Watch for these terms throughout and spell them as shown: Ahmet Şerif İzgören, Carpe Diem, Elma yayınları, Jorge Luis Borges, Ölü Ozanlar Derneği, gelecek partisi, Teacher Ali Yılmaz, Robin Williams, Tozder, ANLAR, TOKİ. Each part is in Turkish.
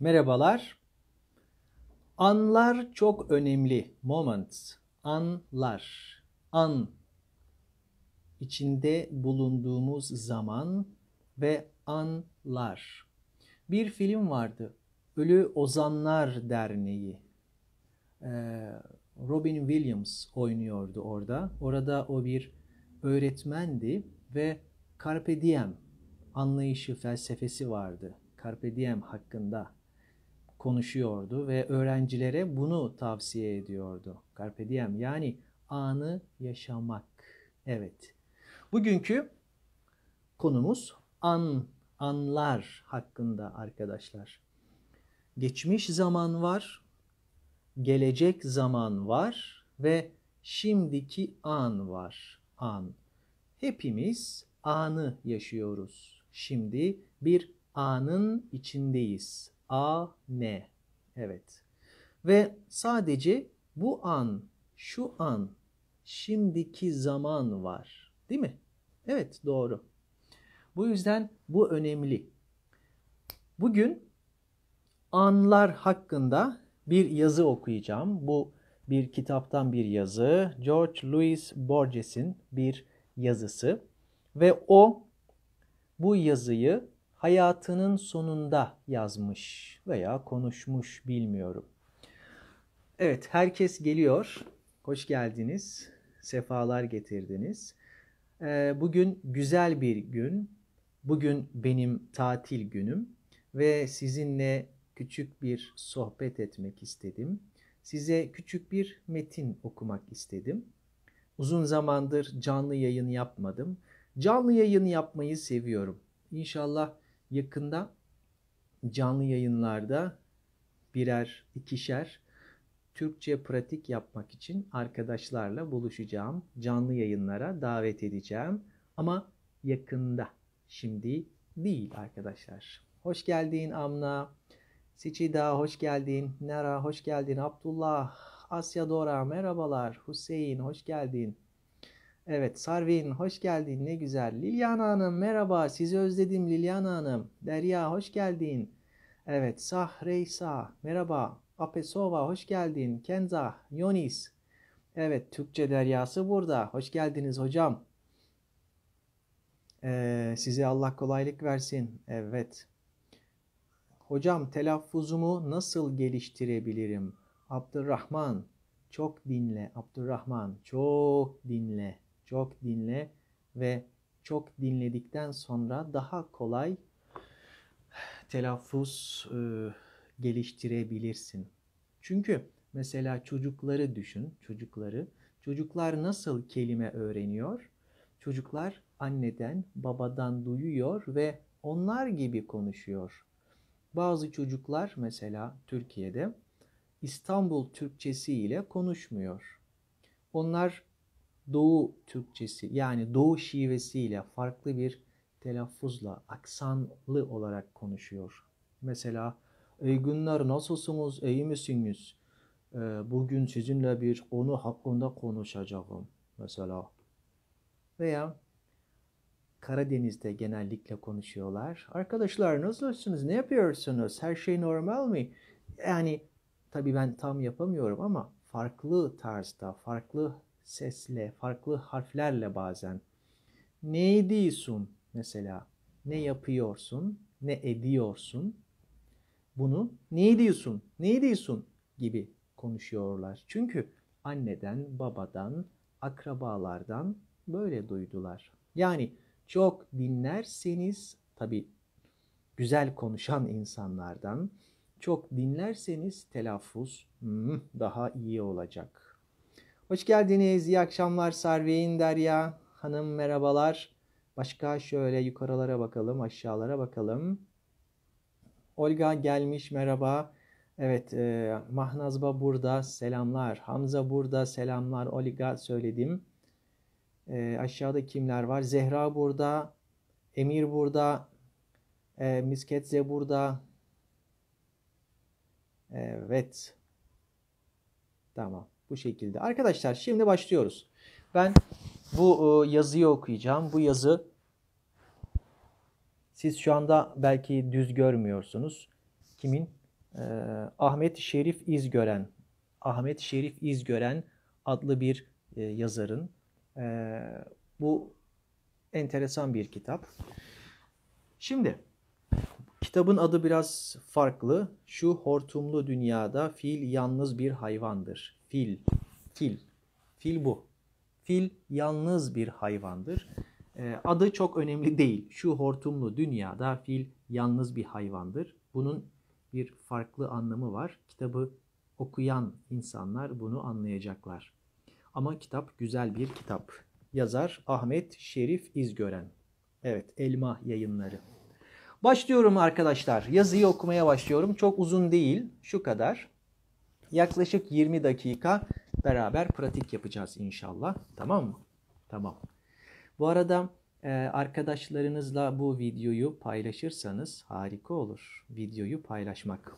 Merhabalar. Anlar çok önemli. Moments. Anlar. An. İçinde bulunduğumuz zaman ve anlar. Bir film vardı. Ölü Ozanlar Derneği. Robin Williams oynuyordu orada. Orada o bir öğretmendi ve Carpe Diem anlayışı, felsefesi vardı. Carpe Diem hakkında konuşuyordu ve öğrencilere bunu tavsiye ediyordu. Carpe Diem yani anı yaşamak. Evet. Bugünkü konumuz anlar hakkında arkadaşlar. Geçmiş zaman var, gelecek zaman var ve şimdiki an var. An. Hepimiz anı yaşıyoruz. Şimdi bir anın içindeyiz. A-N. Evet. Ve sadece bu an, şu an, şimdiki zaman var. Değil mi? Evet, doğru. Bu yüzden bu önemli. Bugün anlar hakkında bir yazı okuyacağım. Bu bir kitaptan bir yazı. Jorge Luis Borges'in bir yazısı. Ve o bu yazıyı hayatının sonunda yazmış veya konuşmuş, bilmiyorum. Evet, herkes geliyor. Hoş geldiniz. Sefalar getirdiniz. Bugün güzel bir gün. Bugün benim tatil günüm. Ve sizinle küçük bir sohbet etmek istedim. Size küçük bir metin okumak istedim. Uzun zamandır canlı yayın yapmadım. Canlı yayın yapmayı seviyorum. İnşallah yakında canlı yayınlarda birer, ikişer Türkçe pratik yapmak için arkadaşlarla buluşacağım. Canlı yayınlara davet edeceğim. Ama yakında, şimdi değil arkadaşlar. Hoş geldin Amna. Siçida hoş geldin. Nera hoş geldin. Abdullah, Asya Dora merhabalar. Hüseyin hoş geldin. Evet, Sarvin hoş geldin, ne güzel. Liliana Hanım merhaba, sizi özledim Liliana Hanım. Derya hoş geldin. Evet, Sahreysa merhaba. Apesova hoş geldin. Kenza, Yonis. Evet, Türkçe Deryası burada. Hoş geldiniz hocam. Size Allah kolaylık versin. Evet. Hocam telaffuzumu nasıl geliştirebilirim? Abdurrahman, çok dinle. Abdurrahman, çok dinle. Çok dinle ve çok dinledikten sonra daha kolay telaffuz geliştirebilirsin. Çünkü mesela çocukları düşün. Çocuklar nasıl kelime öğreniyor? Çocuklar anneden, babadan duyuyor ve onlar gibi konuşuyor. Bazı çocuklar mesela Türkiye'de İstanbul Türkçesi ile konuşmuyor. Onlar Doğu Türkçesi, yani Doğu şivesiyle, farklı bir telaffuzla, aksanlı olarak konuşuyor. Mesela "Ey günler, nasılsınız, iyi misiniz? Bugün sizinle bir konu hakkında konuşacağım." mesela. Veya Karadeniz'de genellikle konuşuyorlar. "Arkadaşlar nasılsınız, ne yapıyorsunuz, her şey normal mi?" Yani tabii ben tam yapamıyorum ama farklı tarzda, farklı sesle, farklı harflerle bazen. "Ne ediyorsun?" mesela. Ne yapıyorsun, ne ediyorsun? Bunu "ne ediyorsun, ne ediyorsun?" gibi konuşuyorlar. Çünkü anneden, babadan, akrabalardan böyle duydular. Yani çok dinlerseniz, tabii güzel konuşan insanlardan çok dinlerseniz telaffuz daha iyi olacak. Hoş geldiniz, iyi akşamlar Sarveyn, Derya Hanım merhabalar. Başka şöyle yukarılara bakalım, aşağılara bakalım. Olga gelmiş merhaba. Evet, Mahnazba burada selamlar. Hamza burada selamlar. Olga söyledim. Aşağıda kimler var? Zehra burada. Emir burada. Misketze burada. Evet. Tamam. Bu şekilde. Arkadaşlar şimdi başlıyoruz. Ben bu yazıyı okuyacağım. Bu yazı, siz şu anda belki düz görmüyorsunuz. Kimin? Ahmet Şerif İzgören, Ahmet Şerif İzgören adlı bir yazarın. Bu enteresan bir kitap. Şimdi kitabın adı biraz farklı. Şu hortumlu dünyada fil yalnız bir hayvandır. Fil, fil, fil bu. Fil yalnız bir hayvandır. Adı çok önemli değil. Şu hortumlu dünyada fil yalnız bir hayvandır. Bunun bir farklı anlamı var. Kitabı okuyan insanlar bunu anlayacaklar. Ama kitap güzel bir kitap. Yazar Ahmet Şerif İzgören. Evet, Elma yayınları. Başlıyorum arkadaşlar. Yazıyı okumaya başlıyorum. Çok uzun değil. Şu kadar. Yaklaşık 20 dakika beraber pratik yapacağız inşallah. Tamam mı? Tamam. Bu arada arkadaşlarınızla bu videoyu paylaşırsanız harika olur. Videoyu paylaşmak.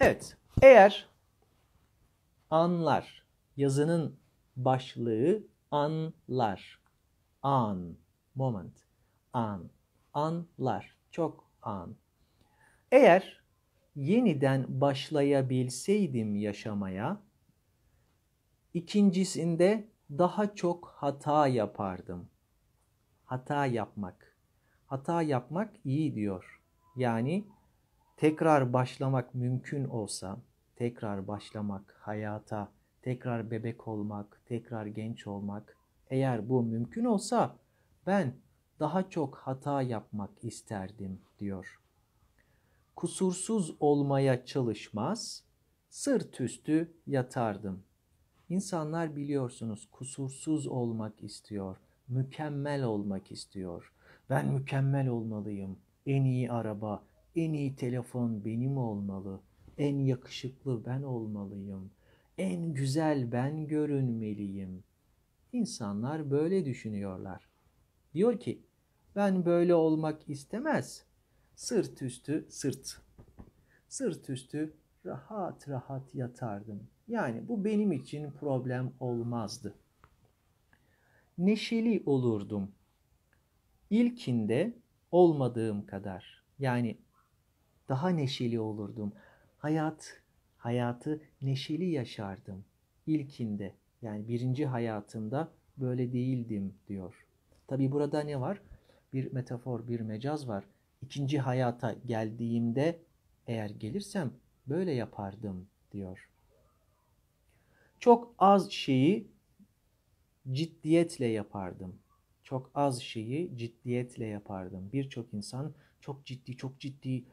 Evet. Eğer anlar, yazının başlığı anlar. An. Moment. An. Anlar. Çok an. Eğer yeniden başlayabilseydim yaşamaya, ikincisinde daha çok hata yapardım. Hata yapmak. Hata yapmak iyi diyor. Yani tekrar başlamak mümkün olsa, tekrar başlamak hayata, tekrar bebek olmak, tekrar genç olmak. Eğer bu mümkün olsa ben daha çok hata yapmak isterdim diyor. Kusursuz olmaya çalışmaz, sırt üstü yatardım. İnsanlar biliyorsunuz kusursuz olmak istiyor, mükemmel olmak istiyor. Ben mükemmel olmalıyım, en iyi araba, en iyi telefon benim olmalı, en yakışıklı ben olmalıyım, en güzel ben görünmeliyim. İnsanlar böyle düşünüyorlar. Diyor ki ben böyle olmak istemez. Sırt üstü rahat rahat yatardım. Yani bu benim için problem olmazdı. Neşeli olurdum. İlkinde olmadığım kadar. Yani daha neşeli olurdum. Hayatı neşeli yaşardım. İlkinde, yani birinci hayatımda böyle değildim diyor. Tabii burada ne var? Bir metafor, bir mecaz var. İkinci hayata geldiğimde eğer gelirsem böyle yapardım diyor. Çok az şeyi ciddiyetle yapardım. Çok az şeyi ciddiyetle yapardım. Birçok insan çok ciddi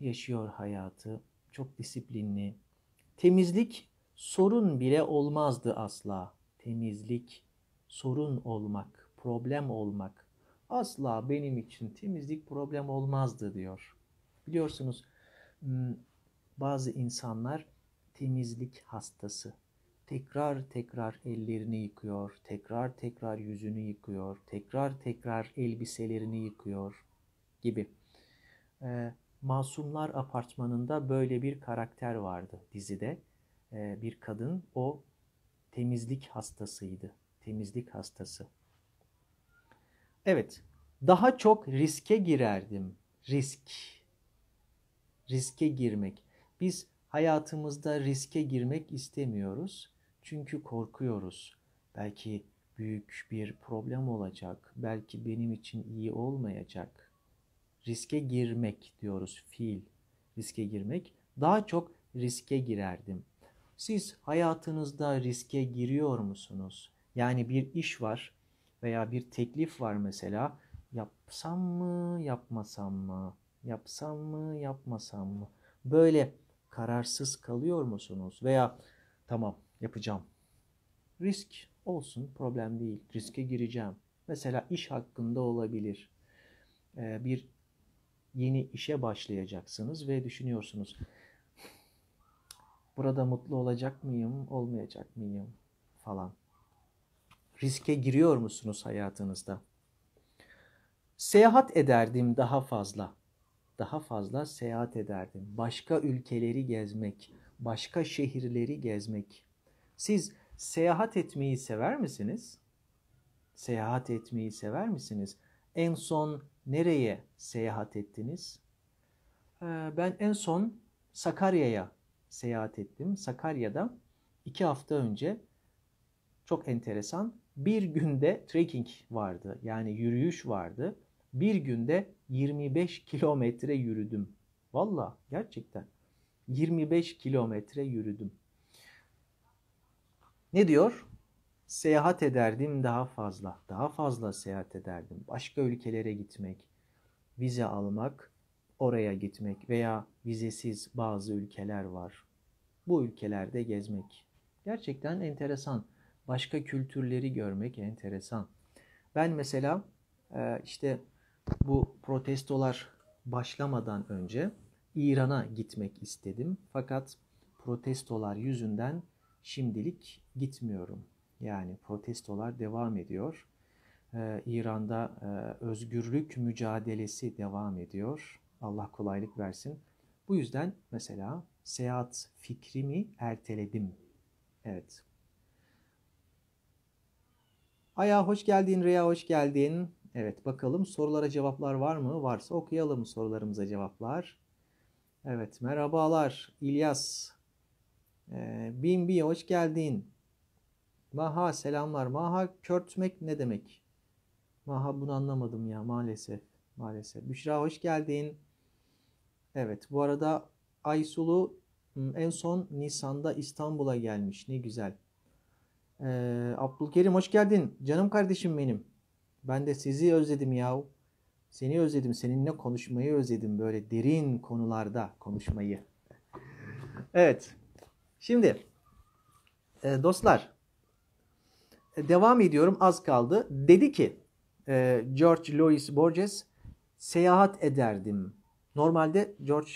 yaşıyor hayatı. Çok disiplinli. Temizlik sorun bile olmazdı asla. Temizlik sorun olmak. Problem olmak. Asla benim için temizlik problem olmazdı diyor. Biliyorsunuz bazı insanlar temizlik hastası. Tekrar ellerini yıkıyor, tekrar yüzünü yıkıyor, tekrar elbiselerini yıkıyor gibi. Masumlar Apartmanı'nda böyle bir karakter vardı dizide. Bir kadın, o temizlik hastasıydı. Temizlik hastası. Evet, daha çok riske girerdim. Riske girmek. Biz hayatımızda riske girmek istemiyoruz. Çünkü korkuyoruz. Belki büyük bir problem olacak. Belki benim için iyi olmayacak. Riske girmek diyoruz. Fiil. Riske girmek. Daha çok riske girerdim. Siz hayatınızda riske giriyor musunuz? Yani bir iş var. Veya bir teklif var mesela, yapsam mı, yapmasam mı, yapsam mı, yapmasam mı? Böyle kararsız kalıyor musunuz? Veya tamam yapacağım, risk olsun problem değil, riske gireceğim. Mesela iş hakkında olabilir. Bir yeni işe başlayacaksınız ve düşünüyorsunuz, burada mutlu olacak mıyım, olmayacak mıyım falan. Riske giriyor musunuz hayatınızda? Seyahat ederdim daha fazla. Daha fazla seyahat ederdim. Başka ülkeleri gezmek, başka şehirleri gezmek. Siz seyahat etmeyi sever misiniz? Seyahat etmeyi sever misiniz? En son nereye seyahat ettiniz? Ben en son Sakarya'ya seyahat ettim. Sakarya'da 2 hafta önce çok enteresan bir günde trekking vardı. Yani yürüyüş vardı. Bir günde 25 kilometre yürüdüm. Valla gerçekten 25 kilometre yürüdüm. Ne diyor? Seyahat ederdim daha fazla. Daha fazla seyahat ederdim. Başka ülkelere gitmek, vize almak, oraya gitmek veya vizesiz bazı ülkeler var. Bu ülkelerde gezmek. Gerçekten enteresan. Başka kültürleri görmek enteresan. Ben mesela işte bu protestolar başlamadan önce İran'a gitmek istedim. Fakat protestolar yüzünden şimdilik gitmiyorum. Yani protestolar devam ediyor. İran'da özgürlük mücadelesi devam ediyor. Allah kolaylık versin. Bu yüzden mesela seyahat fikrimi erteledim. Evet. Aya hoş geldin, Reya hoş geldin. Evet, bakalım sorulara cevaplar var mı? Varsa okuyalım sorularımıza cevaplar. Evet, merhabalar İlyas. Bimbi hoş geldin. Maha selamlar. Maha körtmek ne demek? Maha bunu anlamadım ya maalesef. Maalesef. Büşra hoş geldin. Evet, bu arada Aysulu en son Nisan'da İstanbul'a gelmiş. Ne güzel. Abdülkerim hoş geldin. Canım kardeşim benim. Ben de sizi özledim yahu. Seni özledim. Seninle konuşmayı özledim. Böyle derin konularda konuşmayı. Evet. Şimdi dostlar devam ediyorum. Az kaldı. Dedi ki Jorge Luis Borges seyahat ederdim. Normalde Jorge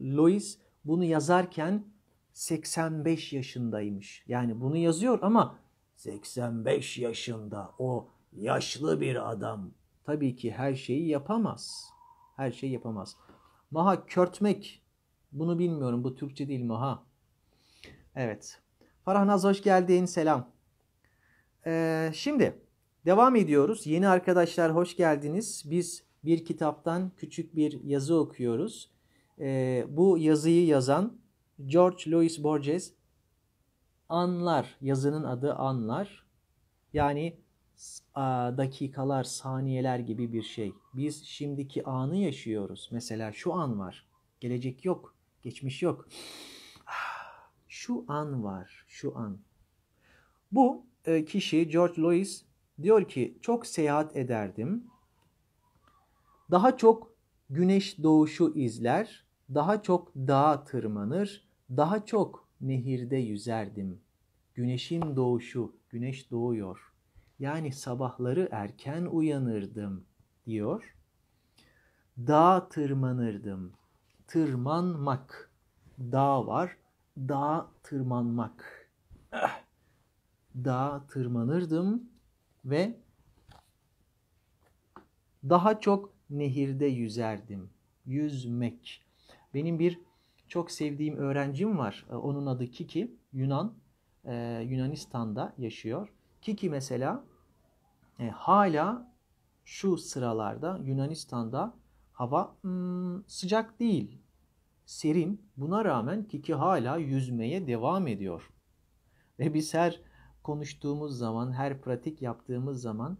Luis bunu yazarken 85 yaşındaymış. Yani bunu yazıyor ama 85 yaşında o yaşlı bir adam. Tabii ki her şeyi yapamaz. Her şeyi yapamaz. Maha körtmek. Bunu bilmiyorum. Bu Türkçe değil Maha. Evet. Farah Naz hoş geldin. Selam. Şimdi devam ediyoruz. Yeni arkadaşlar hoş geldiniz. Biz bir kitaptan küçük bir yazı okuyoruz. Bu yazıyı yazan Jorge Luis Borges. ANLAR. Yazının adı ANLAR. Yani dakikalar, saniyeler gibi bir şey. Biz şimdiki anı yaşıyoruz. Mesela şu an var. Gelecek yok. Geçmiş yok. Şu an var. Şu an. Bu kişi Jorge Luis diyor ki çok seyahat ederdim. Daha çok güneş doğuşu izler. Daha çok dağa tırmanır. Daha çok nehirde yüzerdim. Güneşin doğuşu. Güneş doğuyor. Yani sabahları erken uyanırdım diyor. Dağa tırmanırdım. Tırmanmak. Dağ var. Dağa tırmanmak. Dağa tırmanırdım ve daha çok nehirde yüzerdim. Yüzmek. Benim bir çok sevdiğim öğrencim var. Onun adı Kiki. Yunanistan'da yaşıyor. Kiki mesela hala şu sıralarda Yunanistan'da hava sıcak değil, serin. Buna rağmen Kiki hala yüzmeye devam ediyor. Ve biz her konuştuğumuz zaman, her pratik yaptığımız zaman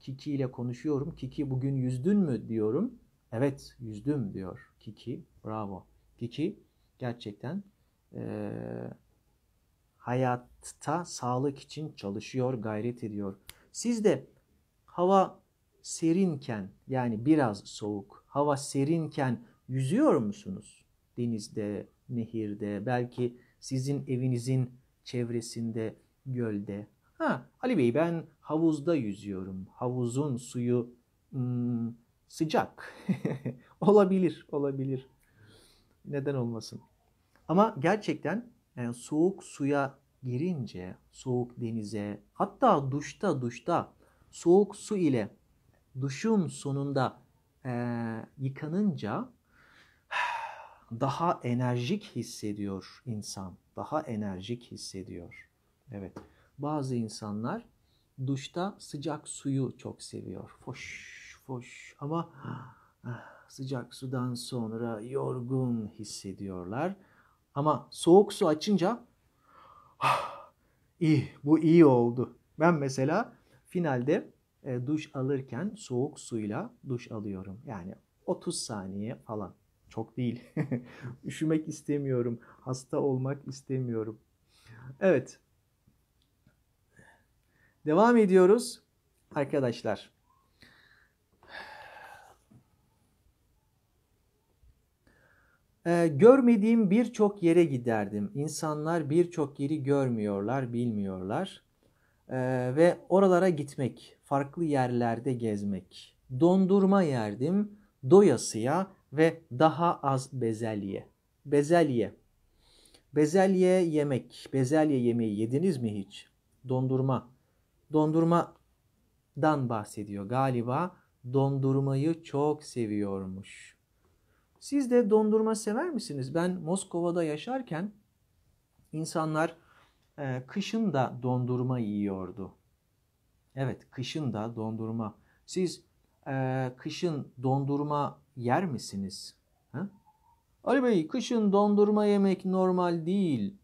Kiki ile konuşuyorum. Kiki bugün yüzdün mü diyorum. Evet yüzdüm diyor Kiki. Bravo. Kiki gerçekten hayatta sağlık için çalışıyor, gayret ediyor. Siz de hava serinken yani biraz soğuk, hava serinken yüzüyor musunuz? Denizde, nehirde, belki sizin evinizin çevresinde, gölde. Ha, Ali Bey ben havuzda yüzüyorum. Havuzun suyu sıcak. Olabilir, olabilir. Neden olmasın? Ama gerçekten yani soğuk suya girince, soğuk denize, hatta duşta soğuk su ile duşun sonunda yıkanınca daha enerjik hissediyor insan. Daha enerjik hissediyor. Evet. Bazı insanlar duşta sıcak suyu çok seviyor. Foş, foş ama sıcak sudan sonra yorgun hissediyorlar. Ama soğuk su açınca iyi, bu iyi oldu. Ben mesela finalde duş alırken soğuk suyla duş alıyorum. Yani 30 saniye falan. Çok değil. Üşümek istemiyorum. Hasta olmak istemiyorum. Evet. Devam ediyoruz arkadaşlar. Görmediğim birçok yere giderdim. İnsanlar birçok yeri görmüyorlar, bilmiyorlar. Ve oralara gitmek, farklı yerlerde gezmek. Dondurma yerdim, doyasıya ve daha az bezelye. Bezelye yemek. Bezelye yemeği yediniz mi hiç? Dondurma. Dondurmadan bahsediyor galiba. Dondurmayı çok seviyormuş. Siz de dondurma sever misiniz? Ben Moskova'da yaşarken insanlar kışın da dondurma yiyordu. Evet, kışın da dondurma. Siz kışın dondurma yer misiniz? Ha? Ali Bey, kışın dondurma yemek normal değil.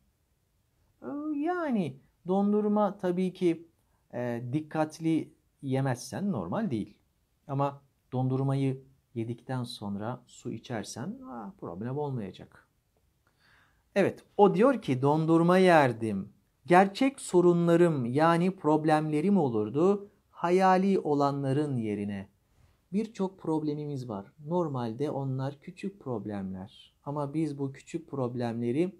Yani dondurma tabii ki dikkatli yemezsen normal değil. Ama dondurmayı yedikten sonra su içersen problem olmayacak. Evet, o diyor ki dondurma yerdim. Gerçek sorunlarım yani problemlerim olurdu hayali olanların yerine. Birçok problemimiz var. Normalde onlar küçük problemler. Ama biz bu küçük problemleri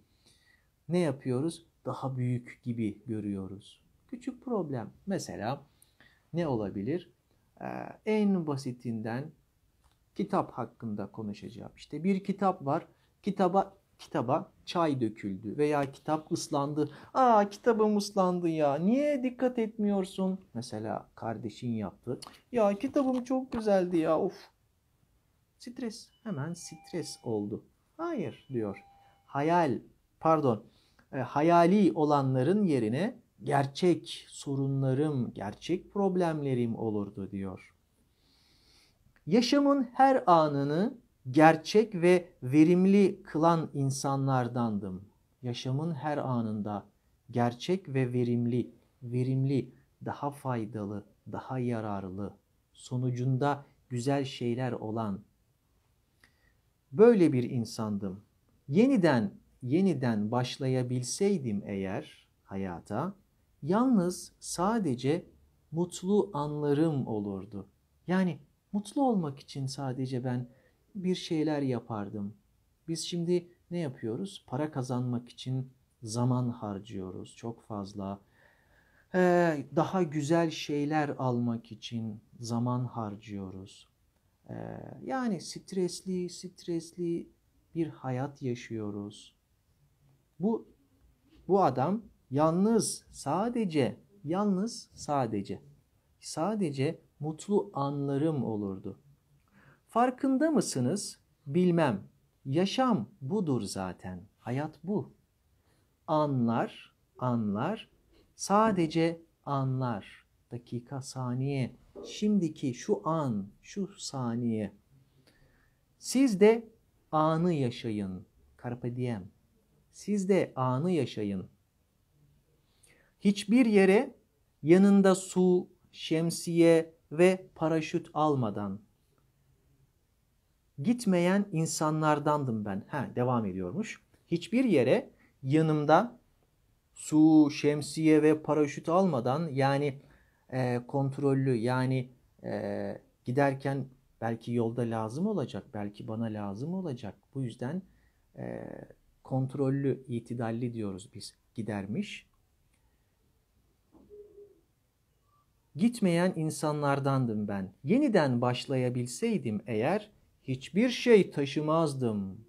ne yapıyoruz? Daha büyük gibi görüyoruz. Küçük problem. Mesela ne olabilir? En basitinden kitap hakkında konuşacağım. İşte bir kitap var. Kitaba çay döküldü veya kitap ıslandı. Aa, kitabım ıslandı ya. Niye dikkat etmiyorsun? Mesela kardeşin yaptı. Ya kitabım çok güzeldi ya. Of. Stres. Hemen stres oldu. Hayır diyor. Hayali olanların yerine gerçek sorunlarım, gerçek problemlerim olurdu diyor. Yaşamın her anını gerçek ve verimli kılan insanlardandım. Yaşamın her anında gerçek ve verimli, daha faydalı, daha yararlı, sonucunda güzel şeyler olan böyle bir insandım. Yeniden başlayabilseydim eğer hayata, yalnız sadece mutlu anlarım olurdu. Yani mutlu olmak için sadece ben bir şeyler yapardım. Biz şimdi ne yapıyoruz? Para kazanmak için zaman harcıyoruz çok fazla. Daha güzel şeyler almak için zaman harcıyoruz. Yani stresli bir hayat yaşıyoruz. Bu adam yalnız sadece mutlu anlarım olurdu. Farkında mısınız? Bilmem. Yaşam budur zaten. Hayat bu. Anlar, sadece anlar. Dakika, saniye, şimdiki şu an, şu saniye. Siz de anı yaşayın. Carpe diem. Siz de anı yaşayın. Hiçbir yere yanında su, şemsiye ve paraşüt almadan gitmeyen insanlardandım ben. Devam ediyormuş. Hiçbir yere yanımda su, şemsiye ve paraşüt almadan, yani kontrollü, yani giderken belki yolda lazım olacak, belki bana lazım olacak. Bu yüzden kontrollü, itidalli diyoruz biz. Gidermiş. Gitmeyen insanlardandım ben. Yeniden başlayabilseydim eğer hiçbir şey taşımazdım.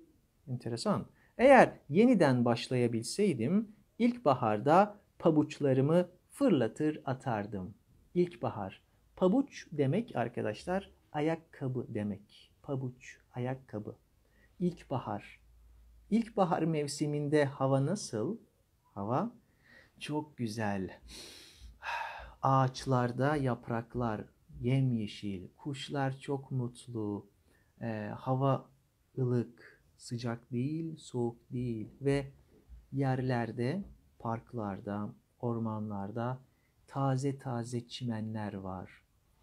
Enteresan. Eğer yeniden başlayabilseydim ilkbaharda pabuçlarımı fırlatır atardım. İlkbahar. Pabuç demek arkadaşlar ayakkabı demek. Pabuç, ayakkabı. İlkbahar. İlkbahar mevsiminde hava nasıl? Hava çok güzel. Ağaçlarda yapraklar yemyeşil. Kuşlar çok mutlu. Hava ılık, sıcak değil, soğuk değil ve yerlerde, parklarda, ormanlarda taze taze çimenler var.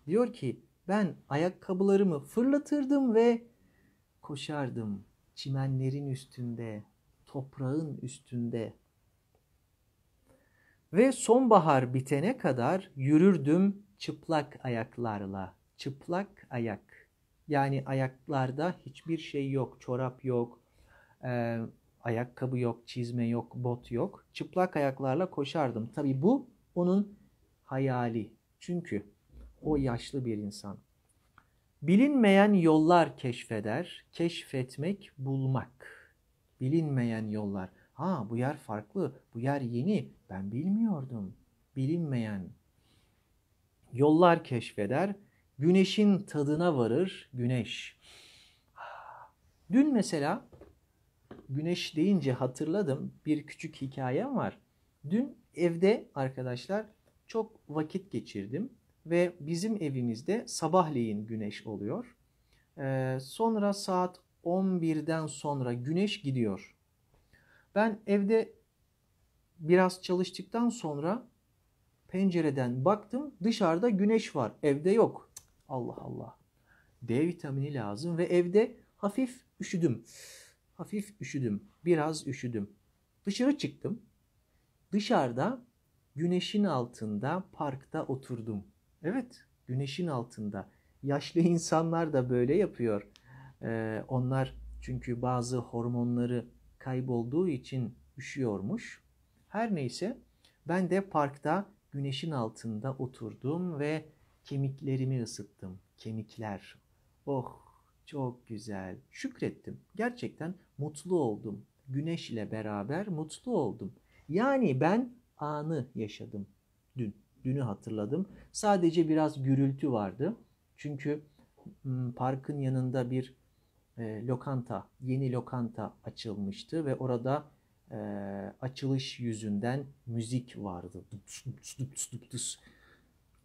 Diyor ki ben ayakkabılarımı fırlatırdım ve koşardım çimenlerin üstünde, toprağın üstünde. Ve sonbahar bitene kadar yürürdüm çıplak ayaklarla. Çıplak ayak. Yani ayaklarda hiçbir şey yok. Çorap yok, ayakkabı yok, çizme yok, bot yok. Çıplak ayaklarla koşardım. Tabii bu onun hayali. Çünkü o yaşlı bir insan. Bilinmeyen yollar keşfeder. Keşfetmek, bulmak. Bilinmeyen yollar. Ha, bu yer farklı, bu yer yeni. Ben bilmiyordum. Bilinmeyen yollar keşfeder. Güneşin tadına varır. Güneş. Dün mesela güneş deyince hatırladım. Bir küçük hikayem var. Dün evde arkadaşlar çok vakit geçirdim. Ve bizim evimizde sabahleyin güneş oluyor. Sonra saat 11'den sonra güneş gidiyor. Ben evde biraz çalıştıktan sonra pencereden baktım, dışarıda güneş var, evde yok. Allah Allah. D vitamini lazım ve evde hafif üşüdüm. Biraz üşüdüm. Dışarı çıktım. Dışarıda güneşin altında parkta oturdum. Evet, güneşin altında. Yaşlı insanlar da böyle yapıyor. Onlar çünkü bazı hormonları kaybolduğu için üşüyormuş. Her neyse ben de parkta güneşin altında oturdum ve kemiklerimi ısıttım. Kemikler. Oh, çok güzel. Şükrettim. Gerçekten mutlu oldum. Güneşle beraber mutlu oldum. Yani ben anı yaşadım dün. Dünü hatırladım. Sadece biraz gürültü vardı. Çünkü parkın yanında bir lokanta, yeni lokanta açılmıştı ve orada açılış yüzünden müzik vardı.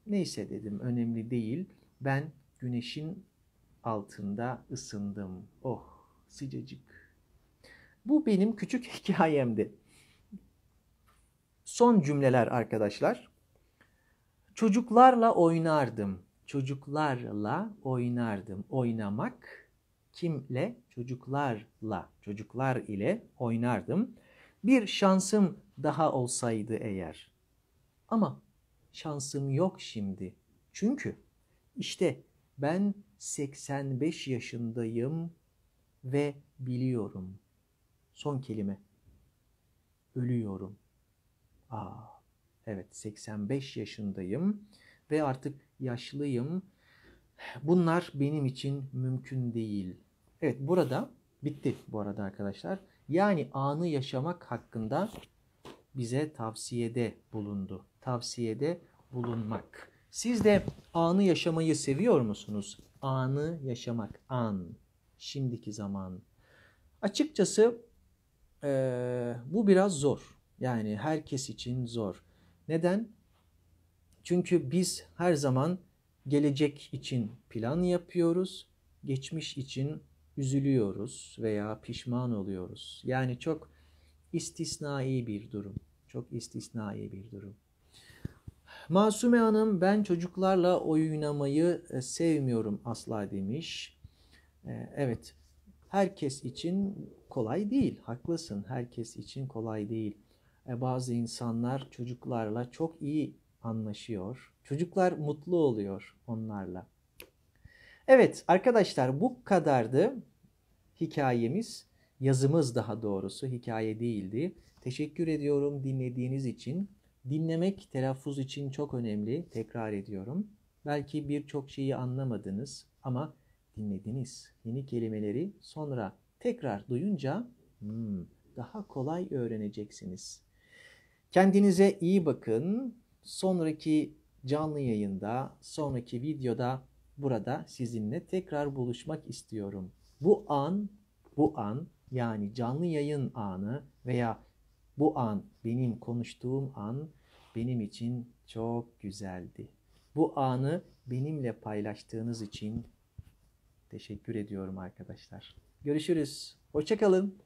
Neyse dedim, önemli değil. Ben güneşin altında ısındım. Oh, sıcacık. Bu benim küçük hikayemdi. Son cümleler arkadaşlar. Çocuklarla oynardım. Çocuklarla oynardım. Oynamak. Kimle? Çocuklarla. Çocuklar ile oynardım. Bir şansım daha olsaydı eğer. Ama şansım yok şimdi. Çünkü işte ben 85 yaşındayım ve biliyorum. Son kelime. Ölüyorum. Evet, 85 yaşındayım ve artık yaşlıyım. Bunlar benim için mümkün değil. Evet, burada bitti bu arada arkadaşlar. Yani anı yaşamak hakkında bize tavsiyede bulundu. Tavsiyede bulunmak. Siz de anı yaşamayı seviyor musunuz? Anı yaşamak. An. Şimdiki zaman. Açıkçası bu biraz zor. Yani herkes için zor. Neden? Çünkü biz her zaman gelecek için plan yapıyoruz. Geçmiş için üzülüyoruz veya pişman oluyoruz. Yani çok istisnai bir durum. Çok istisnai bir durum. Masume Hanım, ben çocuklarla oynamayı sevmiyorum asla demiş. Evet, herkes için kolay değil. Haklısın, herkes için kolay değil. Bazı insanlar çocuklarla çok iyi anlaşıyor. Çocuklar mutlu oluyor onlarla. Evet arkadaşlar, bu kadardı hikayemiz, yazımız daha doğrusu, hikaye değildi. Teşekkür ediyorum dinlediğiniz için. Dinlemek telaffuz için çok önemli, tekrar ediyorum. Belki birçok şeyi anlamadınız ama dinlediniz. Yeni kelimeleri sonra tekrar duyunca daha kolay öğreneceksiniz. Kendinize iyi bakın. Sonraki canlı yayında, sonraki videoda burada sizinle tekrar buluşmak istiyorum. Bu an yani canlı yayın anı veya bu an, benim konuştuğum an benim için çok güzeldi. Bu anı benimle paylaştığınız için Teşekkür ediyorum arkadaşlar. Görüşürüz. Hoşça kalın.